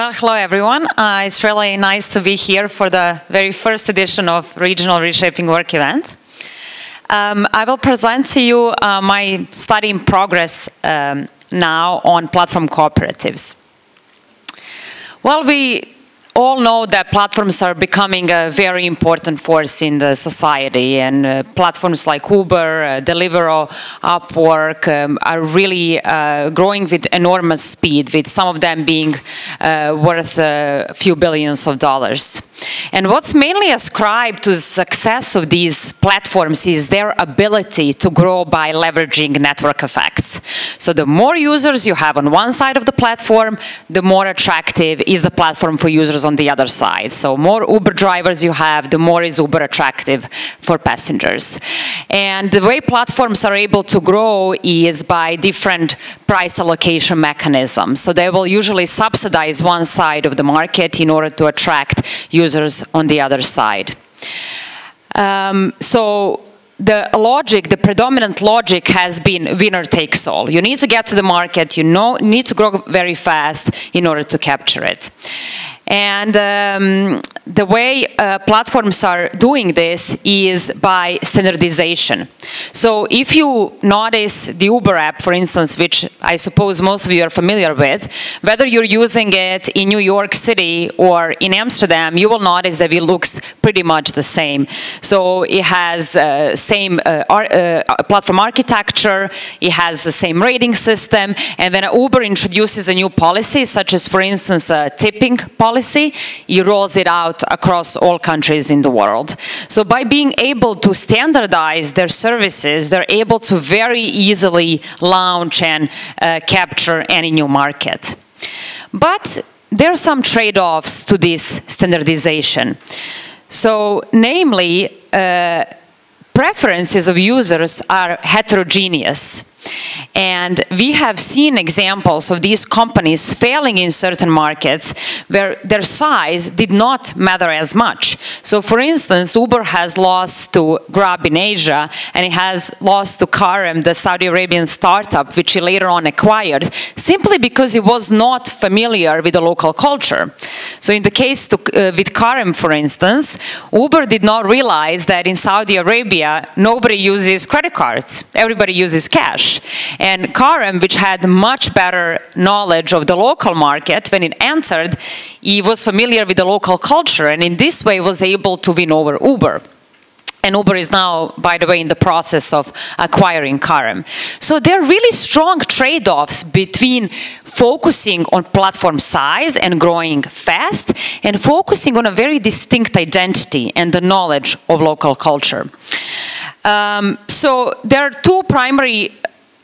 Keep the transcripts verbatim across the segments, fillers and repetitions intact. Well, hello everyone. Uh, it's really nice to be here for the very first edition of Regional Reshaping Work event. Um, I will present to you uh, my study in progress um, now on platform cooperatives. Well, we all know that platforms are becoming a very important force in the society, and uh, platforms like Uber, uh, Deliveroo, Upwork um, are really uh, growing with enormous speed, with some of them being uh, worth a few billions of dollars. And what's mainly ascribed to the success of these platforms is their ability to grow by leveraging network effects. So the more users you have on one side of the platform, the more attractive is the platform for users on the other side. So more Uber drivers you have, the more is Uber attractive for passengers. And the way platforms are able to grow is by different price allocation mechanisms. So they will usually subsidize one side of the market in order to attract users on the other side. Um, so The logic, the predominant logic has been winner takes all. You need to get to the market, you know, need to grow very fast in order to capture it. And um, the way uh, platforms are doing this is by standardization. So if you notice the Uber app, for instance, which I suppose most of you are familiar with, whether you're using it in New York City or in Amsterdam, you will notice that it looks pretty much the same. So it has uh, same uh, ar uh, platform architecture, it has the same rating system, and when Uber introduces a new policy, such as, for instance, a tipping policy, it rolls it out across all countries in the world. So by being able to standardize their services, they're able to very easily launch and uh, capture any new market. But there are some trade-offs to this standardization. So namely, uh, preferences of users are heterogeneous. And we have seen examples of these companies failing in certain markets where their size did not matter as much. So for instance, Uber has lost to Grab in Asia, and it has lost to Careem, the Saudi Arabian startup, which it later on acquired, simply because it was not familiar with the local culture. So in the case to, uh, with Careem, for instance, Uber did not realize that in Saudi Arabia, nobody uses credit cards. Everybody uses cash. And Careem, which had much better knowledge of the local market, when it entered, he was familiar with the local culture, and in this way was able to win over Uber. And Uber is now, by the way, in the process of acquiring Careem. So there are really strong trade-offs between focusing on platform size and growing fast, and focusing on a very distinct identity and the knowledge of local culture. Um, so there are two primary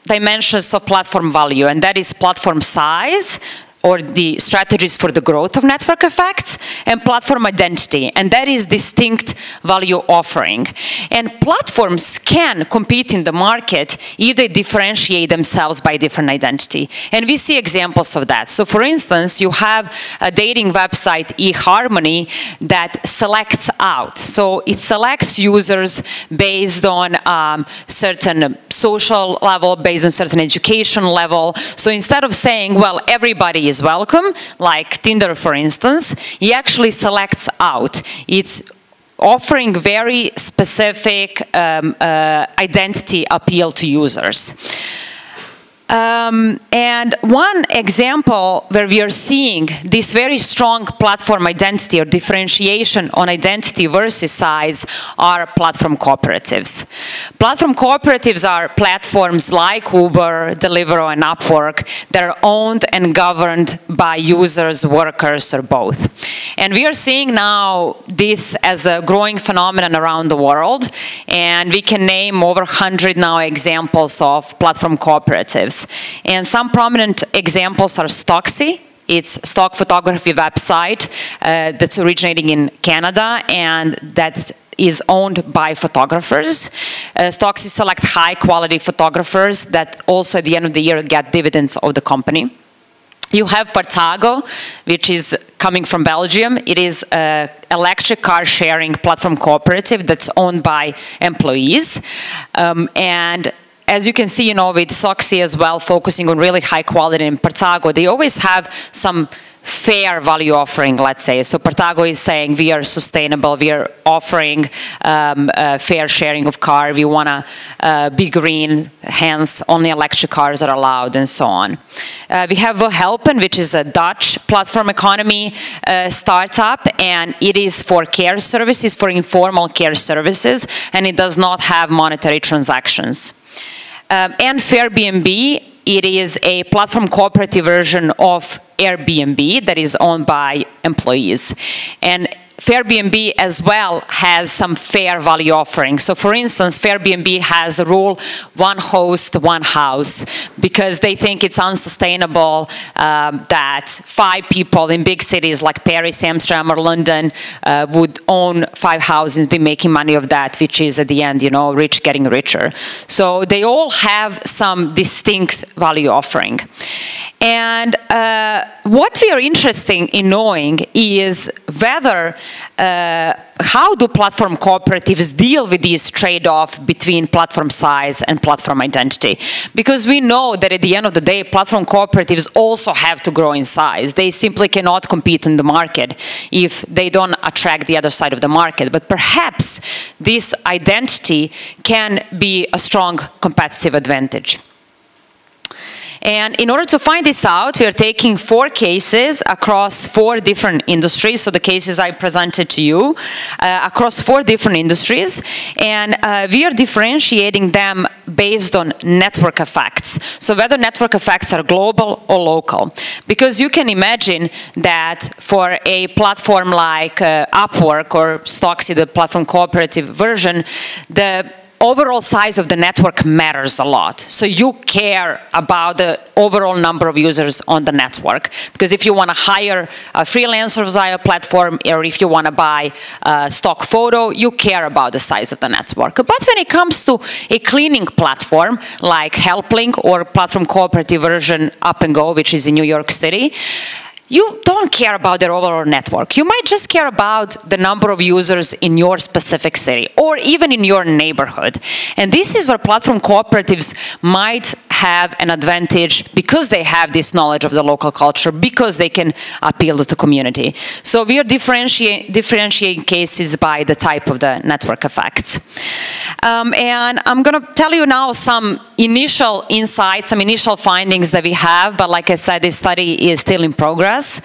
dimensions of platform value, and that is platform size, or the strategies for the growth of network effects, and platform identity, and that is distinct value offering. And platforms can compete in the market if they differentiate themselves by different identity. And we see examples of that. So for instance, you have a dating website, eHarmony, that selects out. So it selects users based on um, certain social level, based on certain education level. So instead of saying, well, everybody is welcome, like Tinder for instance, he actually selects out. It's offering very specific um, uh, identity appeal to users. Um, and one example where we are seeing this very strong platform identity or differentiation on identity versus size are platform cooperatives. Platform cooperatives are platforms like Uber, Deliveroo, and Upwork that are owned and governed by users, workers, or both. And we are seeing now this as a growing phenomenon around the world, and we can name over one hundred now examples of platform cooperatives. And some prominent examples are Stocksy. It's a stock photography website uh, that's originating in Canada and that is owned by photographers. Uh, Stocksy select high quality photographers that also at the end of the year get dividends of the company. You have Partago, which is coming from Belgium. It is an electric car sharing platform cooperative that's owned by employees. Um, and As you can see, you know, with Stocksy as well, focusing on really high quality in Partago, they always have some fair value offering, let's say. So Partago is saying we are sustainable, we are offering um, a fair sharing of car, we want to uh, be green, hence only electric cars are allowed and so on. Uh, we have Verhelpen, which is a Dutch platform economy uh, startup, and it is for care services, for informal care services, and it does not have monetary transactions. Um, and Fairbnb, it is a platform cooperative version of Airbnb that is owned by employees. And Fairbnb as well has some fair value offering. So for instance, Fairbnb has a rule, one host, one house, because they think it's unsustainable um, that five people in big cities like Paris, Amsterdam, or London uh, would own five houses, be making money of that, which is at the end, you know, rich getting richer. So they all have some distinct value offering. And uh, what we are interested in knowing is whether, uh, how do platform cooperatives deal with this trade-off between platform size and platform identity? Because we know that at the end of the day, platform cooperatives also have to grow in size. They simply cannot compete in the market if they don't attract the other side of the market. But perhaps this identity can be a strong competitive advantage. And in order to find this out, we are taking four cases across four different industries. So the cases I presented to you uh, across four different industries. And uh, we are differentiating them based on network effects. So whether network effects are global or local. Because you can imagine that for a platform like uh, Upwork or Stocksy, the platform cooperative version, the overall size of the network matters a lot. So you care about the overall number of users on the network. Because if you want to hire a freelancer via platform, or if you want to buy a stock photo, you care about the size of the network. But when it comes to a cleaning platform like Helpling or platform cooperative version Up and Go, which is in New York City, you don't care about their overall network. You might just care about the number of users in your specific city or even in your neighborhood. And this is where platform cooperatives might have an advantage because they have this knowledge of the local culture, because they can appeal to the community. So we are differentiating differentiating cases by the type of the network effects. Um, and I'm going to tell you now some initial insights, some initial findings that we have, but like I said, this study is still in progress.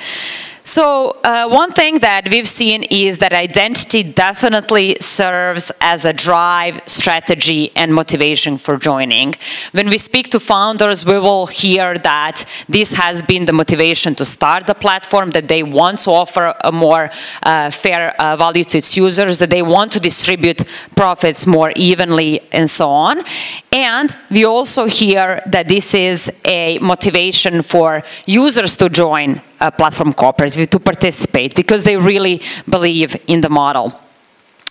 So uh, one thing that we've seen is that identity definitely serves as a drive, strategy, and motivation for joining. When we speak to founders, we will hear that this has been the motivation to start the platform, that they want to offer a more uh, fair uh, value to its users, that they want to distribute profits more evenly, and so on. And we also hear that this is a motivation for users to join a platform cooperative, to participate, because they really believe in the model.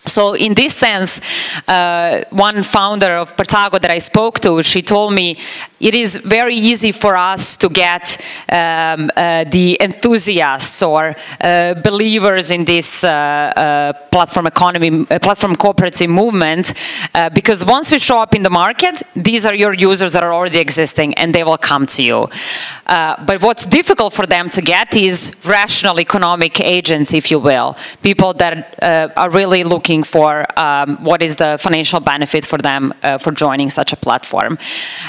So in this sense, uh, one founder of Partago that I spoke to, she told me, it is very easy for us to get um, uh, the enthusiasts or uh, believers in this uh, uh, platform economy, uh, platform cooperative movement, uh, because once we show up in the market, these are your users that are already existing and they will come to you. Uh, but what's difficult for them to get is rational economic agents, if you will, people that uh, are really looking for um, what is the financial benefit for them uh, for joining such a platform.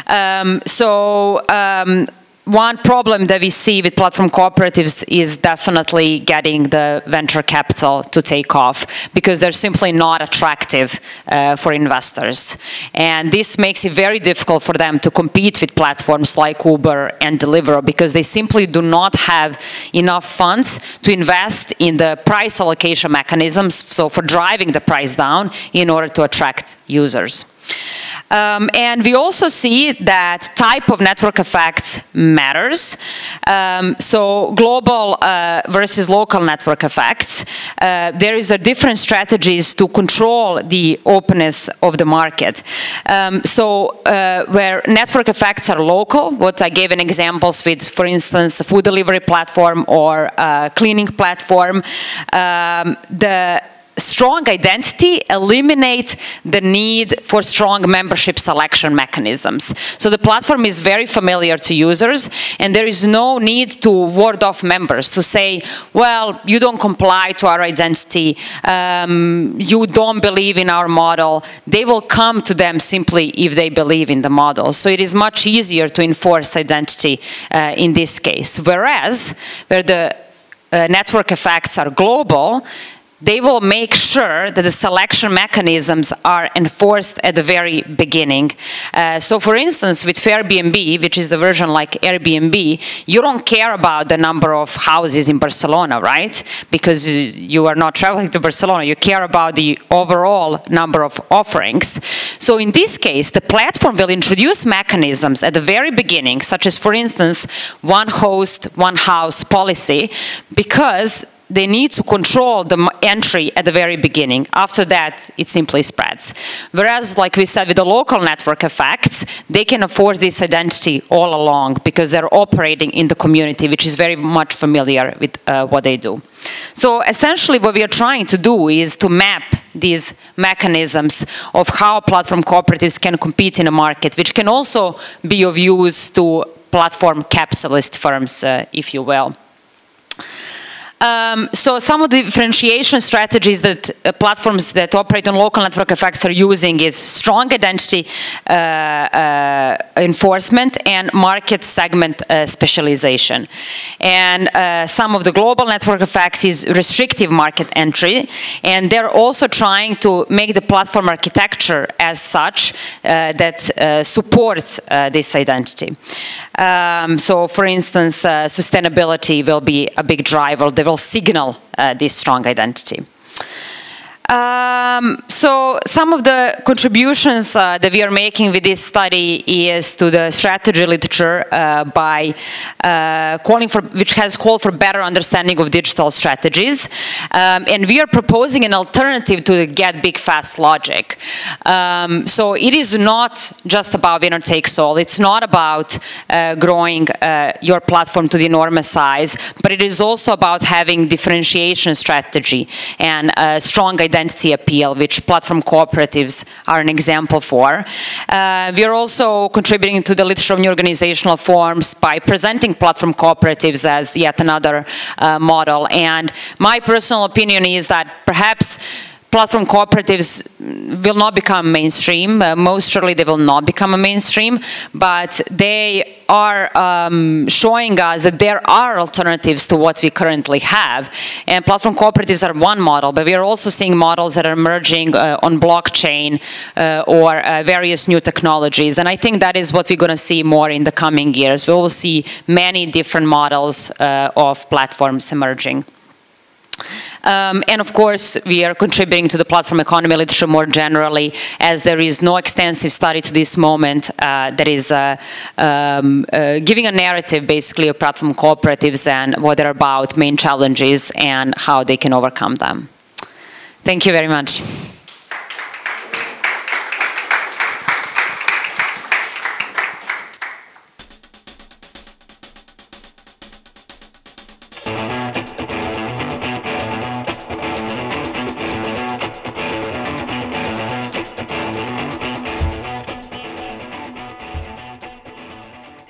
Um, so um, one problem that we see with platform cooperatives is definitely getting the venture capital to take off, because they're simply not attractive uh, for investors. And this makes it very difficult for them to compete with platforms like Uber and Deliveroo, because they simply do not have enough funds to invest in the price allocation mechanisms, so for driving the price down in order to attract users. Um, and we also see that type of network effects matters. Um, so global uh, versus local network effects. Uh, there is a different strategies to control the openness of the market. Um, so uh, where network effects are local, what I gave in examples with, for instance, a food delivery platform or a cleaning platform, um, the strong identity eliminates the need for strong membership selection mechanisms. So the platform is very familiar to users, and there is no need to ward off members, to say, well, you don't comply to our identity, um, you don't believe in our model. They will come to them simply if they believe in the model. So it is much easier to enforce identity uh, in this case. Whereas, where the uh, network effects are global, they will make sure that the selection mechanisms are enforced at the very beginning. Uh, so for instance, with Fairbnb, which is the version like Airbnb, you don't care about the number of houses in Barcelona, right? Because you are not traveling to Barcelona, you care about the overall number of offerings. So in this case, the platform will introduce mechanisms at the very beginning, such as, for instance, one host, one house policy, because they need to control the entry at the very beginning. After that, it simply spreads. Whereas, like we said, with the local network effects, they can enforce this identity all along because they're operating in the community, which is very much familiar with uh, what they do. So essentially what we are trying to do is to map these mechanisms of how platform cooperatives can compete in a market, which can also be of use to platform capitalist firms, uh, if you will. Um, so some of the differentiation strategies that uh, platforms that operate on local network effects are using is strong identity uh, uh, enforcement and market segment uh, specialization. And uh, some of the global network effects is restrictive market entry. And they're also trying to make the platform architecture as such uh, that uh, supports uh, this identity. Um, so for instance, uh, sustainability will be a big driver. They will signal uh, this strong identity. Um, so some of the contributions uh, that we are making with this study is to the strategy literature uh, by uh, calling for, which has called for better understanding of digital strategies. Um, and we are proposing an alternative to the get big fast logic. Um, so it is not just about winner takes all. It's not about uh, growing uh, your platform to the enormous size, but it is also about having differentiation strategy and uh, strong identity Identity appeal, which platform cooperatives are an example for. Uh, we are also contributing to the literature of new organizational forms by presenting platform cooperatives as yet another uh, model. And my personal opinion is that perhaps platform cooperatives will not become mainstream. Uh, most surely they will not become a mainstream, but they are um, showing us that there are alternatives to what we currently have. And platform cooperatives are one model, but we are also seeing models that are emerging uh, on blockchain uh, or uh, various new technologies. And I think that is what we're going to see more in the coming years. We will see many different models uh, of platforms emerging. Um, and of course, we are contributing to the platform economy literature more generally, as there is no extensive study to this moment uh, that is uh, um, uh, giving a narrative, basically, of platform cooperatives and what they're about, main challenges, and how they can overcome them. Thank you very much.